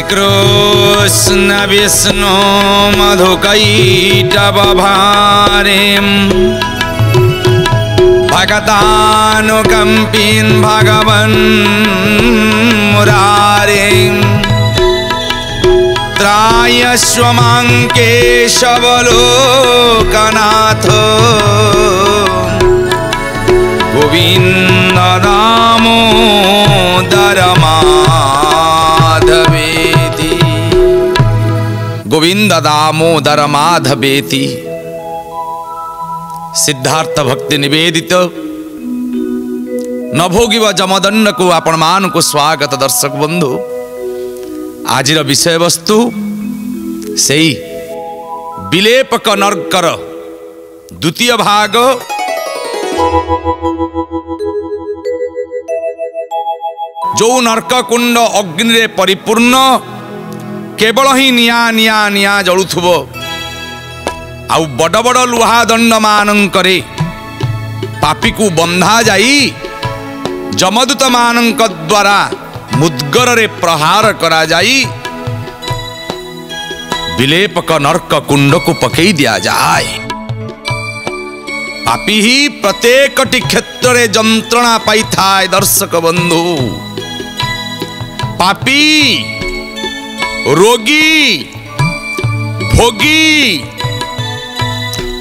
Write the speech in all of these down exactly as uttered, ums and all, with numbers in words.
श्री कृष्ण विष्णु मधुकैटभ भारिं भक्तानुकंपिं भगवन् मुरारिं त्रायस्व मां केशवलोकनाथ गोविन्द दामोदर माधवेति गोविंद दामोदर माधवेति। सिद्धार्थ भक्ति निवेदित नभोगी जमदन्न को आपण को स्वागत। दर्शक बंधु आज विषय वस्तु से बिलेपक नर्कर द्वितीय भाग। जो नर्क कुंड अग्नि परिपूर्ण केवल ही निया निया निया जलुव आउ बड़ बड़ लुहा दंड मान पापी को बंधा जाई जमदूत मान द्वारा मुद्गर रे प्रहार करा जाई बिलेपक नर्क कुंड को पकई दिया जाए। पापी ही प्रत्येक क्षेत्र रे जंत्रणा पाई थाए। दर्शक बंधु पापी रोगी भोगी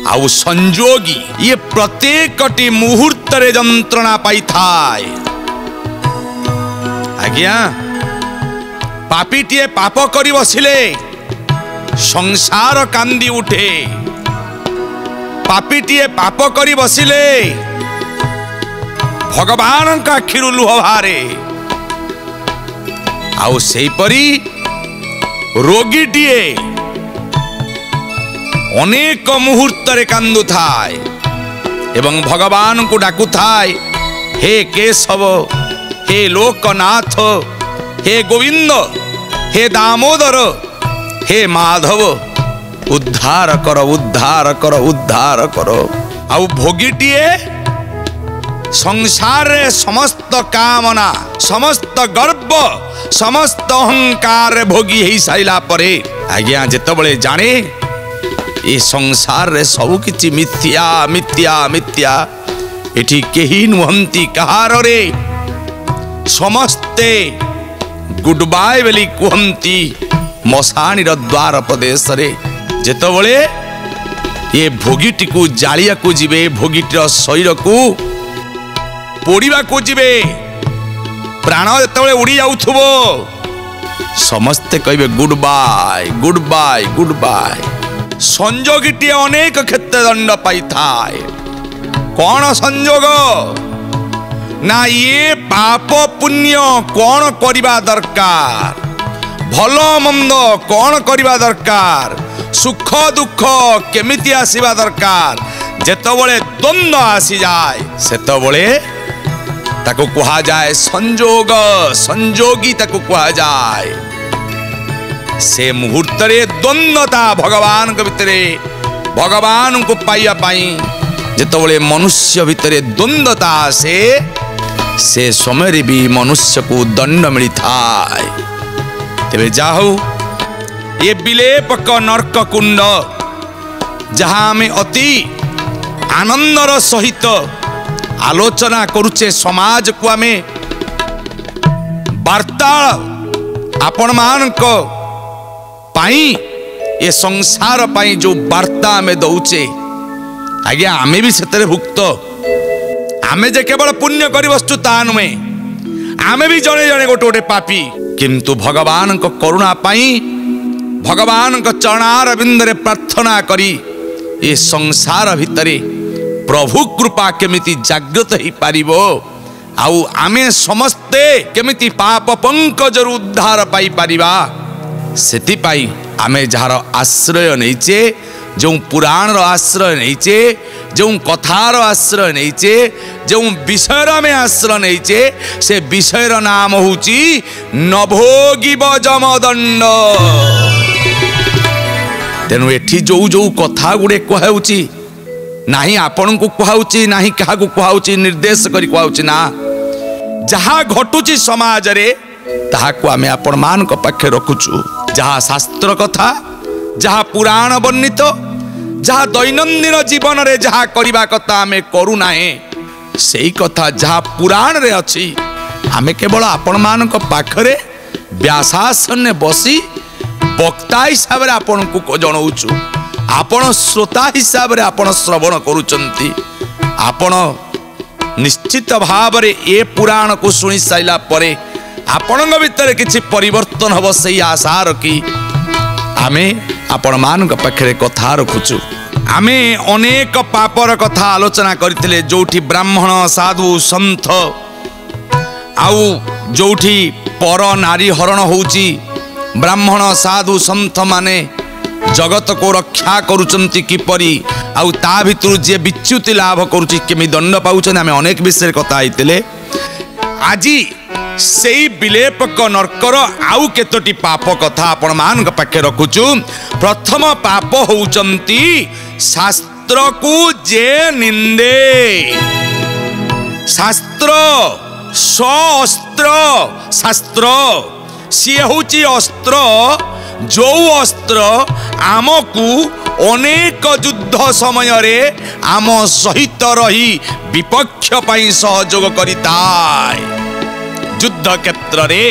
आउ संजोगी ये प्रत्येकटी मुहूर्त रे जंत्रणा पाई थाए। आज्ञा पापीटीए पाप करी बसिले संसार कांदी उठे। पापीटीए पाप करी बसिले भगवान का खिरु लुह भारे। आउ से परी रोगीटीए अनेक मुहूर्त रे कांदु थाए एवं भगवान को डाकु थाए हे केशव हे लोकनाथ हे गोविंद हे दामोदर हे माधव उद्धार करो उद्धार करो उद्धार करो। आउ भोगीटीए संसार रे समस्त कामना समस्त गर्व समस्त अहंकार भोगी हो सारा पर आज्ञा जिते बड़े जाने ये संसार रे सब किछि मिथ्या मिथ्या मिथ्या एठी केही नुहंती कहार रे समस्ते गुड बाय बेली कहती मशाणीर द्वार प्रदेश रे। जेतबले ये भोगीटी को जालिया को जीवे भोगीटीर शरीर को पोड़ीबा को जीवे प्राण जेतबले उड़ी जाउथबो समस्ते कहिबे goodbye goodbye goodbye. संयोगीटी अनेक क्षेत्र दंड पाई थाए। कौन संयोग ना ये पाप पुण्य कौन करिबा दरकार भल मंद कौन करिबा दरकार सुख दुख केमिति आसीबा दरकार जेतबले द्वंद आसी जाए सेतबले ताको कहा जाए संजोग संजोगी ताको कहा जाए। से मुहूर्त रे द्वंदता भगवान के भितरे भगवान को पाइया पाई जेतबले मनुष्य भितरे द्वंदता से से समय भी मनुष्य को दंड मिली थाए। तेरे जाऊ ये बिलेपक नर्क कुंड जहाँ में अति आनंदर सहित आलोचना करुचे समाज को आम वार्ता आपण मान को पाई ये संसार पाई जो वार्ता आम दौचे आज्ञा आमे भी से भुक्त आमे जे केवल पुण्य करी वस्तु ता नुहे आमे भी जड़े जड़े गोटे गोटे पापी किंतु भगवान को करुणा पाई भगवान को चरणार बिंदरे प्रार्थना करी ये संसार भितरे प्रभु कृपा केमिति जागृत हो पारिबो आउ आमे समस्ते केमिति पाप पंकजर उद्धार पाई पारिबा सेति पाई आमे जार आश्रय नहींचे जो पुराण रो आश्रय नहींचे जो कथार आश्रय नहींचे जो विषयर में आश्रय नहींचे से विषयर नाम होची नभोगिब जमदंड। तेनु एठी जो जो कथा गुड़े कहउची नाही आपण को कहउची नाही काहा को कहउची निर्देश करी कहउची ना जहा घटुची समाज रे ताहाकु आमे आपण मानक पाखे रखुचु जहा शास्त्र कथा जहा पुराण वर्णित जहा दैनंदिन जीवन रे जहा करिबा कथा आमे करू नाहे सेई कथा जहा पुराण रे अछि आमे केवल आपण मानक पाखरे व्यासासन ने बसी वक्ता हिसाब रे आपनकु जणाउचु आपण श्रोता हिसाब रे आपण श्रवण करूचंती आपण निश्चित भाव रे ए पुराण को सुनी साइला परे आपण भितर किछि परिवर्तन हबो सेई आशा रखी आमे आपण मान पाखे कथा रखुचु। आमे अनेक पापर कथा आलोचना करथिले जोठी ब्राह्मण साधु संत आउ जोठी पर नारी हरण होउची ब्राह्मण साधु संत माने जगत को रक्षा करुचंती किपरि आउ ता भितरु जे विच्युति लाभ करुची केमि दंड पाउचन आमे अनेक विषय कथा आइतिले। आजि सेई बिलेपक नरकर आउ केतोटी पाप कथा आपण मान पाखे रखुचु। प्रथम पाप होउचंती शास्त्र को जे निंदे शास्त्र शस्त्र शास्त्र सी होउची अस्त्र जो अस्त्र आमकु अनेक युद्ध समय रे आम सहित रही विपक्ष पई सहयोग करिताय युद्ध क्षेत्र रे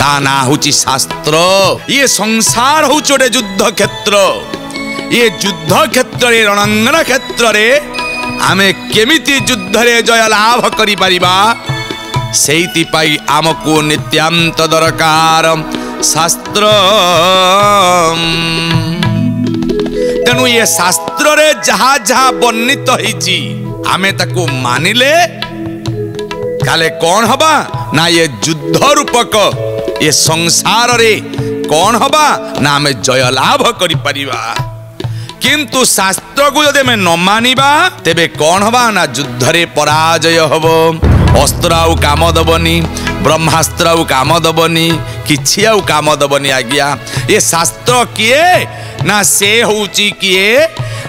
ता ना होची शास्त्र। ये संसार हो छोटे युद्ध क्षेत्र ये युद्ध क्षेत्र रे रणंगना क्षेत्र रे आमे केमिति युद्ध रे जय लाभ करि परिबा सेति पाई आमको नित्यांत दरकार शास्त्र। तेनु ये शास्त्र रे जहा जहा वर्णित हिची आमे ताको मानिले काले कौन हबा ना ये युद्ध रूपक ये संसार रे कौन हबा ना आमे जयलाभ करि परिबा किंतु शास्त्र को जदि आमे न मानिबा तेबे कौन हबा ना युद्ध रे पराजय हबो। अस्त्र आउ काम दबनी ब्रह्मास्त्र आउ काम दबनी किछि आउ काम दबनी आज्ञा। ये शास्त्र किए ना से होउची किए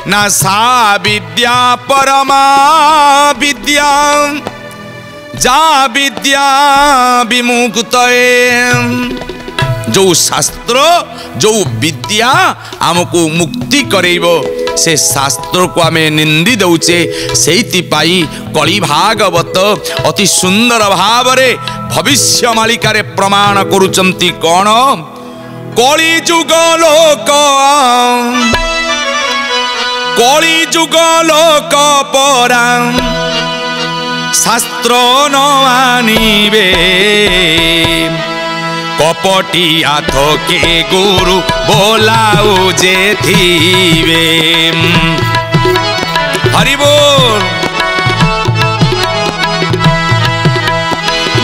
ना सा विद्या परमा विद्या जा विद्या विमुक्त जो शास्त्र जो विद्या आमको मुक्ति करेबो से शास्त्र को आमे निंदी दउचे सेति पाई कली भागवत अति सुंदर भाव रे भविष्य मालिका रे प्रमाण करूचंती कोन कली जुग लोक कली जुग लोक परा शास्त्र न मानिबे कपटिया थके गुरु बोलाऊ जे थीबे हरि बोल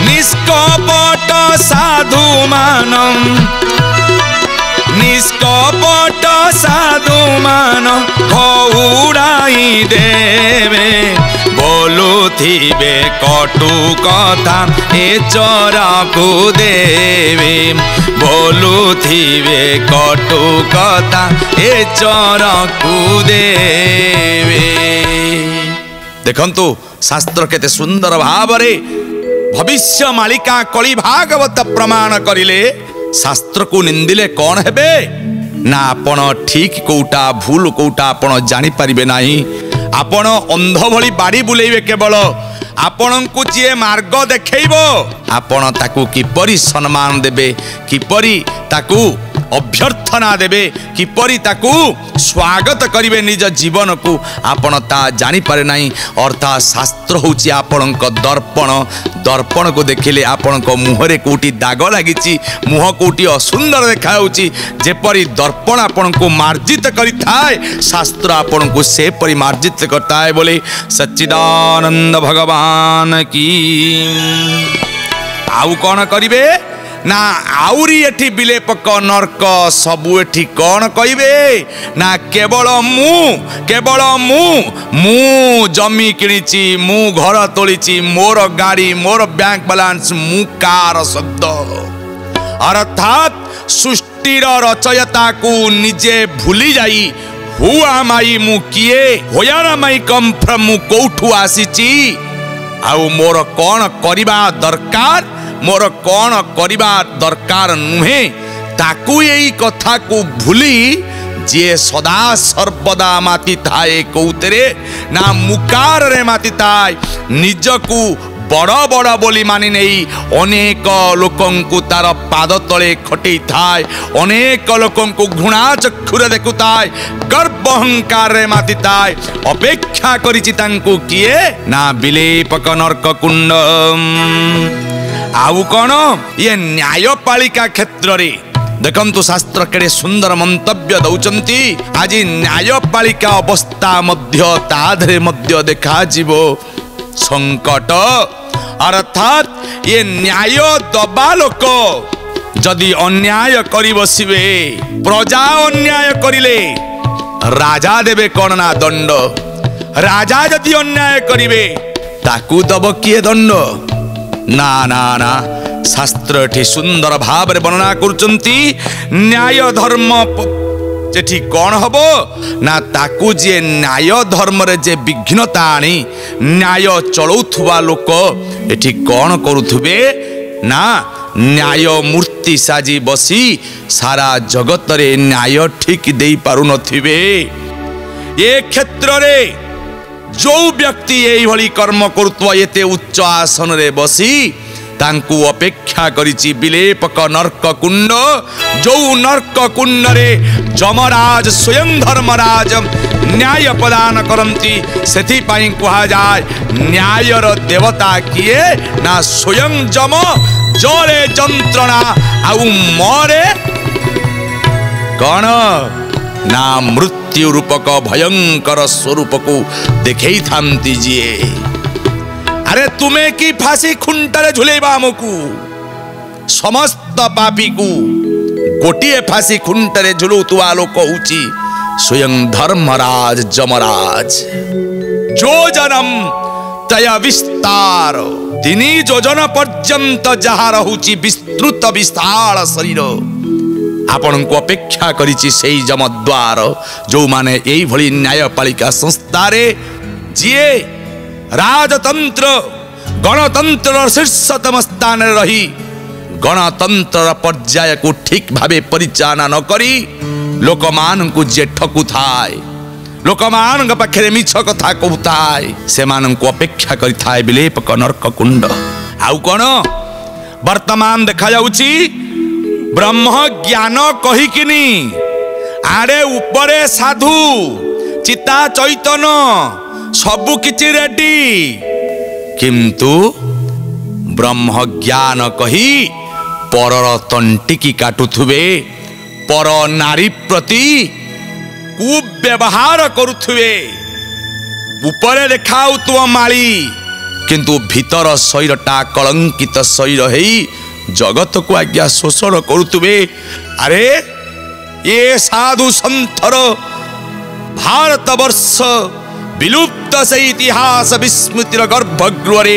निष्कपट साधु मानम निष्कपट साधु मानम खौराई देवे बोलुथिबे कटु कथा ए चोराकु देवे बोलुथिबे कटु कथा ए चोराकु देवे। देखंतु शास्त्र केते सुंदर भाव रे भविष्य मालिका कली भागवत प्रमाण करिले शास्त्र को निंदिले कौन हेबे ना आपण ठीक कोटा भूल कोटा आपण जानि परिबे नाही आपण अंध भली बाड़ी बुलेबे केवल आपण को जे मार्ग देखैबो आपण ताकू किपरि सम्मान देबे किपरि ताकू अभ्यर्थना देबे किपरि ताकू स्वागत करिबे निज जीवन को आपण ता जानि पारे नाही। अर्थात शास्त्र होची आपण को दर्पण दर्पण को देखिले आपण को मुहरे कोटी दाग लागिची मुह कोटी असुंदर देखाउची जेपरि दर्पण आपण को मार्जित करिथाय शास्त्र आपण को से परिमार्जित करता है। बोले सच्चिदानंद भगवान की। आउ कौन करिबे ना आउरी एठी बिलेपक नरक सबु एठी कौन कहिबे ना केवल मु केवल मु मु जमी किणीची मु घर तोलीची मोर गाड़ी मोर बैंक बैलेंस मु कार शब्द अर्थात सृष्टिर रचयता को निजे भूली जाई हुआ माई मु किए होयारा माई कम फ्रम मु कोठु आसीची आउ मोर कौन करिबा दरकार मोर कौन करिबा दरकार नुहे ताकु एई कथा को भूली जे सदा सर्वदा माति थाए कौतरे ना मुकार रे माति थाए निजकू बड़ा बड़ा बोली मानी नहीं अनेक लोकंकु तार पाद तले खटई थाए अनेक लोकंकु घुणा चक्षुरे देखुताए गर्व अहंकार रे माति थाए अपेक्षा करिछि तांकु किए ना बिलेपक नरक कुंड आउ कोन ये न्यायपालिका क्षेत्र रे देखंतु शास्त्र केड़े सुंदर मंतव्य दौचंती आज न्यायपालिका अवस्था मध्य ताधरे मध्य देखा जीवो संकट अर्थात ये न्याय दबा लोक जदि अन्याय करी बसिबे प्रजा अन्याय करिले राजा देबे कोन ना दंड राजा जदि अन्याय करिवे ताकू दब किए दंड ना ना ना शास्त्र एठी सुंदर भाव रे वर्णना करचंती न्याय धर्म जेठी कौन हबो ना ताकू जे न्याय धर्म रे जे विघ्नता आनी न्याय चलौथुवा लोक एठी कौन करूथुबे ना न्याय मूर्ति साजी बसी सारा जगत रे न्याय ठीक देई पारु नथिबे। ए क्षेत्र रे जो व्यक्ति एई भली कर्म करूथवा एते उच्च आसन रे बसी तांकु अपेक्षा करिछि बिलेपक नरक कुंड जो नरक कुंड रे जमराज स्वयं धर्मराज न्याय प्रदान करंती सेथि पाई कहा जाय न्यायर देवता किए ना स्वयं जम जरे जंत्रणा आउ मरे कण ना मृत्यु रूपक भयंकर स्वरूप को देखई थामती जिए अरे तुम्हें कि फांसी खुंटरे झुलेबा हमकू समस्त पापी को गोटे फांसी खुंटरे झुलुतुआ लोक होउची स्वयं धर्मराज जमराज जो जनम तया विस्तार तिनी जोजन पर्यंत जहा रहुची विस्तृत विस्तार शरीर आपण को अपेक्षा करिची सेई जमद्वार जो माने एई भली न्यायपालिका संस्था रे जिए राजतंत्र गणतंत्र शीर्षतम स्थान रही गणतंत्र पर्याय को ठीक भावे परिचालन न करी लोकमान को जे ठकु थाए लोकमान पाखे मीछ कथा कहूताए से मान को अपेक्षा करी थाए बिलेपक नरक कुंड आउ कौन वर्तमान देखा जाउची ब्रह्म ज्ञान कही किनी आड़े ऊपरे साधु चिता चैतन सबु किछि रेडी किंतु ब्रह्म ज्ञान कही परर तंटिकी काटुथुबे पर नारी प्रति कुव्यवहार करुथुबे ऊपर देखाउतुव माली किंतु भीतर शरीरटा कलंकित शरीर हेई जगत को आज्ञा शोषण करुथुबे। अरे ये साधु संथर भारत वर्ष विलुप्त से इतिहास विस्मृतिर गर्भगृहरे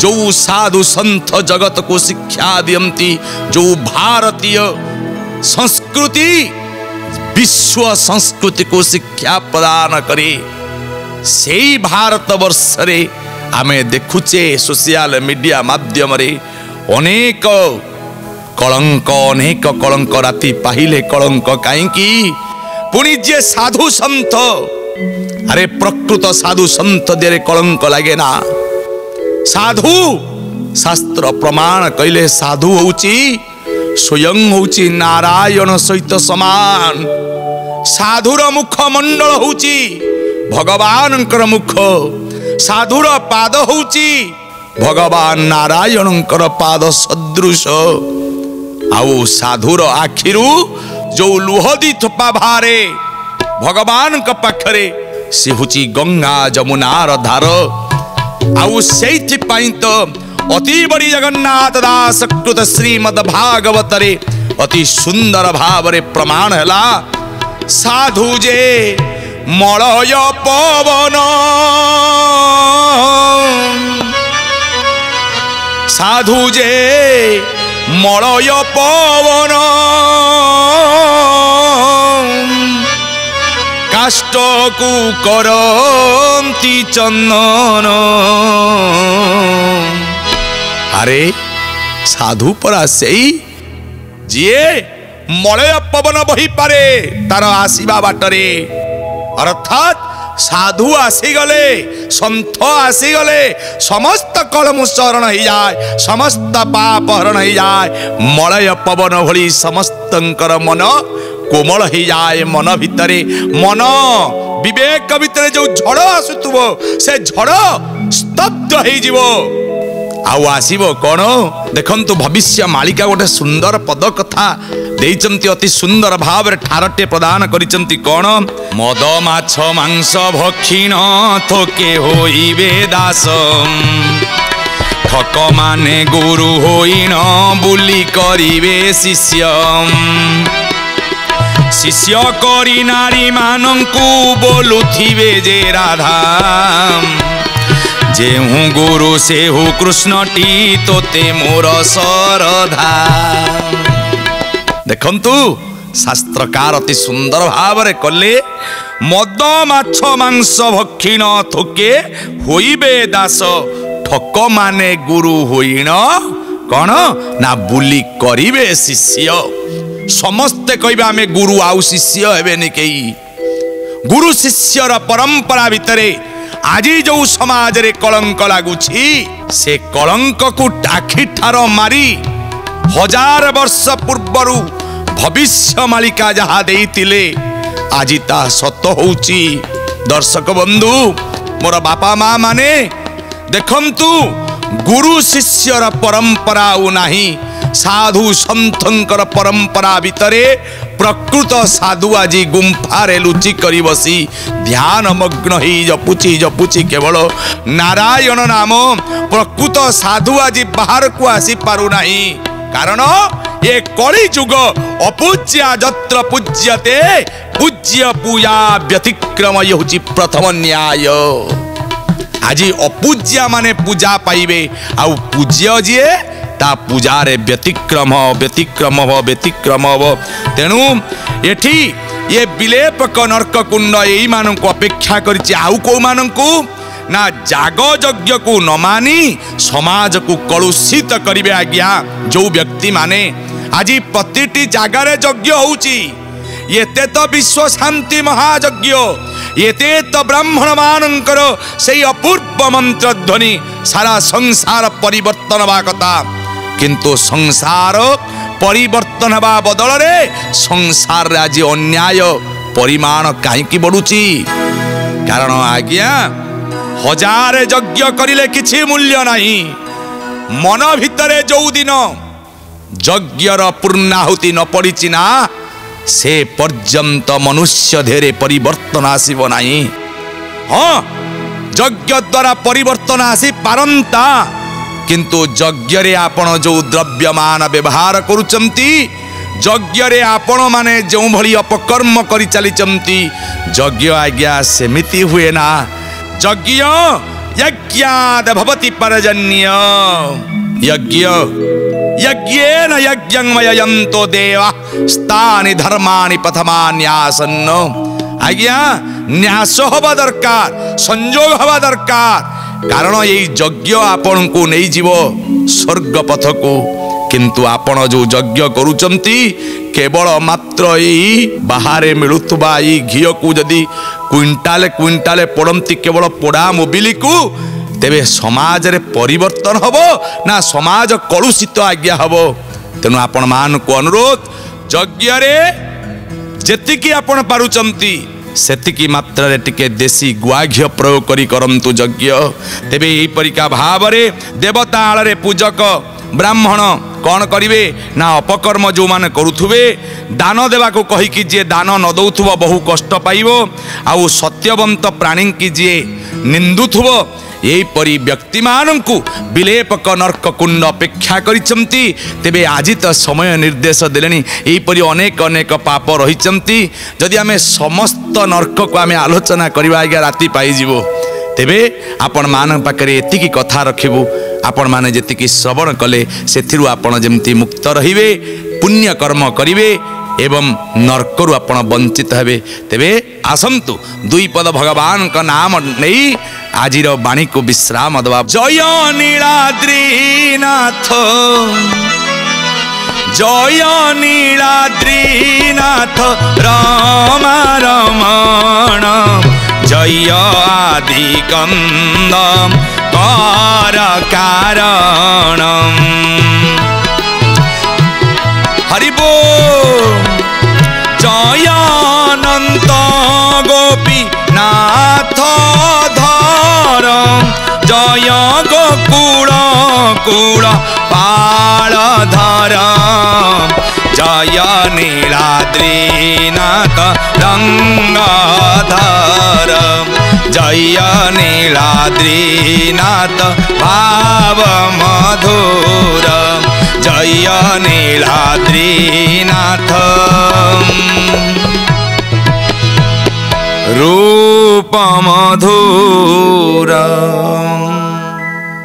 जो साधु संत जगत को शिक्षा दियंती जो भारतीय संस्कृति विश्व संस्कृति को शिक्षा प्रदान करे से भारत वर्षरे आमे देखुचे सोशल मीडिया माध्यम रे अनेक कलंक अनेक कलंक राति पाहिले कलंक काईकी पुनी जे साधु संत अरे प्रकृत साधु संत देरे कलंक लगे ना साधु शास्त्र प्रमाण कहले साधु होची स्वयं होची नारायण सहित समान साधुर मुखमंडल होची भगवान मुख साधुर पाद होची भगवान नारायण पाद सदृश आउ साधुर आखिरु जो लुहदी थपा भारे भगवान का पाखरे से हुची गंगा जमुनार धार आउ सेथि पाई तो अति बड़ी जगन्नाथ दास कृत श्रीमद भागवत रे अति सुंदर भाव रे प्रमाण हला साधु जे मलय पवन साधु जे मलय पवन काष्ट को करंती चंदन अरे साधु परा सेई जिए मलय पवन बही पारे तार आसीबा बाटरे। अर्थात साधु आसीगले सन्थ आसीगले समस्त कलम शरण हो जाए, समस्त पाप हरण हो जाए, मलय पवन भली समस्त मन कोमल हो जाए। मन भितरे मन विवेक भितर जो झड़ आसुव से झड़ स्तब्ध हो आसब कौन। देखु भविष्य मालिका गोटे सुंदर पद कथा देइचंती अति सुंदर भाव रे ठारटे प्रदान करिचंती कौन। मद माछ मांस भक्षिण थोके होइबे दास ठक माने गुरु होइन बुली करिवे शिष्य। शिष्य करी नारी मानंकु बोलुथिबे जे राधा जेहू गुरु सेहू कृष्णटी तोते मोर सरधा। देखंतु शास्त्रकार अति सुंदर भाव रे कले मद माछ मांस भक्षिण थोके होइबे दास ठक माने गुरु होइन कौन ना बुली करिवे शिष्य। समस्ते कहबे आमे गुरु आउ शिष्य हेबेनि केई। गुरु शिष्यर परंपरा भितरे आज जो समाज रे कलंक लागुछि से कलंक को टाखी ठार मारी हजार वर्ष पूर्वरु भविष्य मालिका जहा देइतिले आजि ता सत होउछि। दर्शक बंधु मोर बापा माँ माने देखंतु गुरु शिष्यर परंपरा उ नाही। साधु संथंकर परंपरा भितरे प्रकृत साधु आज गुंफारे लुचिकरी बसी ध्यानमग्न ही जपुची जपुची केवल नारायण नाम। प्रकृत साधु आज बाहर को आसी पारु नाही कारण ये कली जुग अपूज्या जत्र पूज्यते पूज्य पूजा व्यतिक्रम ये हूँ प्रथम न्याय। आज अपूज्या माने पूजा पाइबे आउ पूज्य जीए ता पूजारे व्यतिक्रम व्यतिक्रम व्यतिक्रम हो। तेणु एठी ये बिलेपक नर्क कुंड यही मान को अपेक्षा करिछि आउ को मान को ना जाग यज्ञ को न मानी समाज को कलुषित करिवे। आज्ञा जो व्यक्ति माने आज प्रतिटी जगार यज्ञ होउछि येते तो विश्व शांति महायज्ञ येते तो ब्राह्मण मानकर से अपूर्व मंत्र ध्वनि सारा संसार परिवर्तन हवा कथा किंतु संसार परिवर्तन हवा बदल रे संसार रे आज अन्याय परिमाण काहेकि बढ़ुची। कारण आज्ञा हजार यज्ञ करिले किछि मूल्य नाही। मन भितरे जो दिन यज्ञर पूर्णाहुति न पड़िछि ना से पर्यंत मनुष्य धेरे परिवर्तन आसीबो नाही। हां यज्ञ द्वारा परिवर्तन आसी पारंता किंतु यज्ञ रे आपण जो द्रव्यमान व्यवहार करूचंती यज्ञ रे आपण माने जो भली अपकर्म करी चलीचंती यज्ञ आज्ञा सेमिति हुए ना। यज्ञ यज्ञाद भवति परजन्य यज्ञ यज्ञेन यज्ञं वययन्तो देवा स्थानि धर्मानि पथमा न्यासन्न। आज्ञा न्यास हवा दरकार संयोग हवा दरकार कारण ये यज्ञ आपण को नहीं जीव स्वर्ग पथ को किंतु आपण जो यज्ञ करूचंती केवल मात्र यही बाहर मिलुवा ये घी को जदि क्विंटाले क्विंटाले पड़ती केवल पोड़ा मोबिली को तेबे समाज रे परिवर्तन हबो ना समाज कलुषित आज्ञा हबो। तेनु आपण मान को अनुरोध यज्ञ रे जेतिकी आपण पारुचंती सेतिकी मात्रा रे टिके देसी गुआघ्य प्रयोग करी करंतु यज्ञ। तेबे एही परिका भाव रे देवता आल रे पूजक ब्राह्मण कौन करिवे ना अपकर्म जो माने करुथुबे दान देवा को कहि कि जे दान न दउथुबो बहु कष्ट पाइबो आउ सत्यवंत प्राणी कि जे निंदुथुबो यहीपरी व्यक्ति मानू बिलेपक नर्क कुंड अपेक्षा करिचंती। तेबे आज तो समय निर्देश देले यहीपरी अनेक अनेक पाप रही जदि आमे समस्त नर्क को आमे आलोचना करवा आज्ञा राति पाइज। तेबे आपण मान पाखरे एतिकी कथा रखिबु आपण माने जेतिकी श्रवण कले सेथिरु आपण जेमती मुक्त रहिबे पुण्य कर्म करिवे एवं नर्करु आपण वंचित हेबे। तेबे आसंतु दुई पद भगवान का नाम नहीं आज बाणी को विश्राम दवा। जय नीलाद्रीनाथ जय नीलाद्रीनाथ रामा रमण जय आदि कंदम कर कारणम। हरिबो जय अनंत गोपी नाथ धर जय गोकुल कुल पाल धर जय नीलाद्रीनाथ रंगधर जय नीलाद्रीनाथ भाव मधुर जय नीलाद्रीनाथ। रूप मधुर।